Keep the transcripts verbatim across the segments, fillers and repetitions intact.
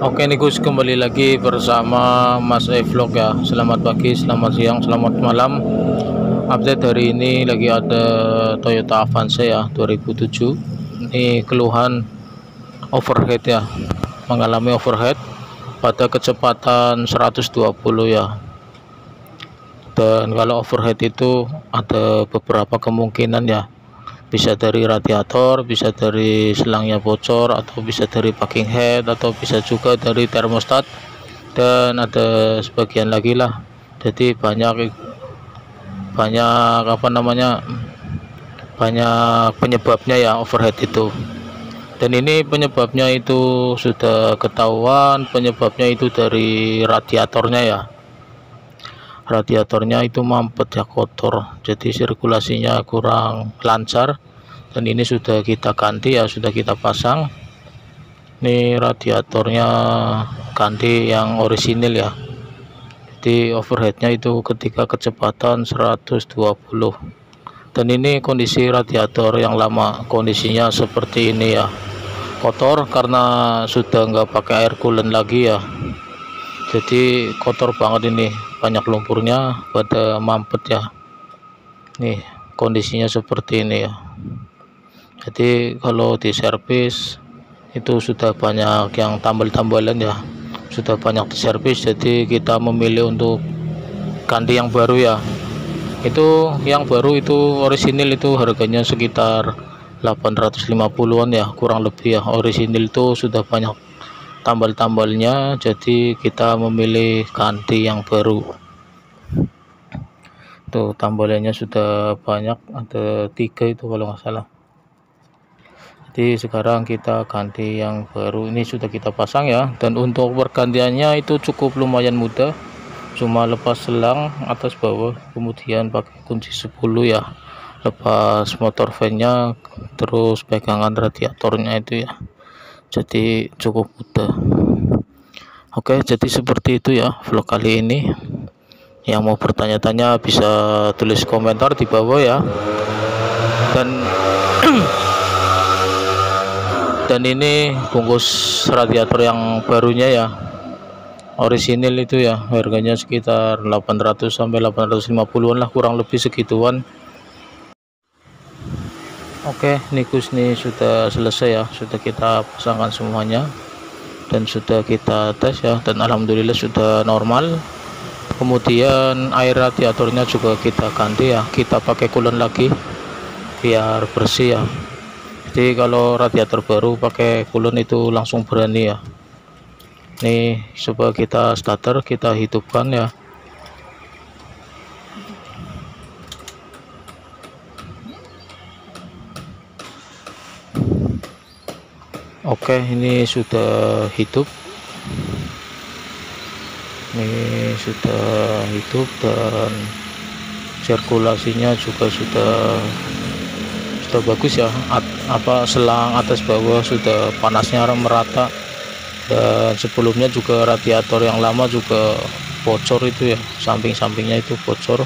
Oke nih guys, kembali lagi bersama Mas Ay Vlog ya. Selamat pagi, selamat siang, selamat malam. Update hari ini lagi ada Toyota Avanza ya dua ribu tujuh. Ini keluhan overhead ya, mengalami overhead pada kecepatan seratus dua puluh ya. Dan kalau overhead itu ada beberapa kemungkinan ya, bisa dari radiator, bisa dari selangnya bocor, atau bisa dari packing head, atau bisa juga dari termostat, dan ada sebagian lagi lah. Jadi banyak banyak apa namanya banyak penyebabnya ya overhead itu. Dan ini penyebabnya itu sudah ketahuan, penyebabnya itu dari radiatornya ya. Radiatornya itu mampet ya, kotor, jadi sirkulasinya kurang lancar. Dan ini sudah kita ganti ya, sudah kita pasang ini radiatornya, ganti yang orisinil ya. Jadi overheadnya itu ketika kecepatan seratus dua puluh. Dan ini kondisi radiator yang lama, kondisinya seperti ini ya, kotor karena sudah nggak pakai air coolant lagi ya. Jadi kotor banget ini, banyak lumpurnya pada mampet ya. Nih kondisinya seperti ini ya. Jadi kalau di servis itu sudah banyak yang tambal-tambalan ya, sudah banyak di servis, jadi kita memilih untuk ganti yang baru ya. Itu yang baru itu orisinil, itu harganya sekitar delapan ratus lima puluhan ya, kurang lebih ya. Orisinil itu sudah banyak tambal-tambalnya, jadi kita memilih ganti yang baru. Tuh tambalannya sudah banyak, ada tiga itu kalau nggak salah. Jadi sekarang kita ganti yang baru, ini sudah kita pasang ya. Dan untuk pergantiannya itu cukup lumayan mudah, cuma lepas selang atas bawah, kemudian pakai kunci sepuluh ya, lepas motor fan-nya, terus pegangan radiatornya itu ya. Jadi cukup mudah. Oke, jadi seperti itu ya vlog kali ini. Yang mau bertanya-tanya bisa tulis komentar di bawah ya. Dan dan ini bungkus radiator yang barunya ya, orisinil itu ya, harganya sekitar delapan ratus sampai delapan ratus lima puluhan lah, kurang lebih segituan. Oke, nikus nih sudah selesai ya, sudah kita pasangkan semuanya dan sudah kita tes ya, dan alhamdulillah sudah normal. Kemudian air radiatornya juga kita ganti ya, kita pakai coolant lagi biar bersih ya. Jadi kalau radiator baru pakai coolant itu langsung berani ya. Nih coba kita starter, kita hidupkan ya. Oke, ini sudah hidup. Ini sudah hidup dan sirkulasinya juga sudah sudah bagus ya. At, apa selang atas bawah sudah panasnya merata. Dan sebelumnya juga radiator yang lama juga bocor itu ya, samping-sampingnya itu bocor.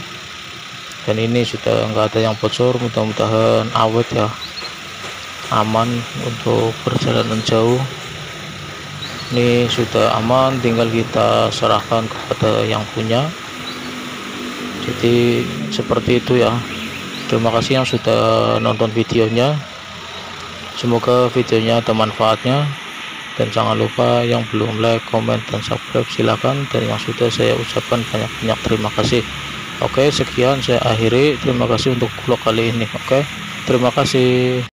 Dan ini sudah enggak ada yang bocor, mudah-mudahan awet ya, aman untuk perjalanan jauh. Ini sudah aman, tinggal kita serahkan kepada yang punya. Jadi seperti itu ya. Terima kasih yang sudah nonton videonya, semoga videonya ada manfaatnya. Dan jangan lupa yang belum like, komen, dan subscribe silakan. Dan yang sudah saya ucapkan banyak-banyak terima kasih. Oke, sekian saya akhiri. Terima kasih untuk vlog kali ini. Oke, terima kasih.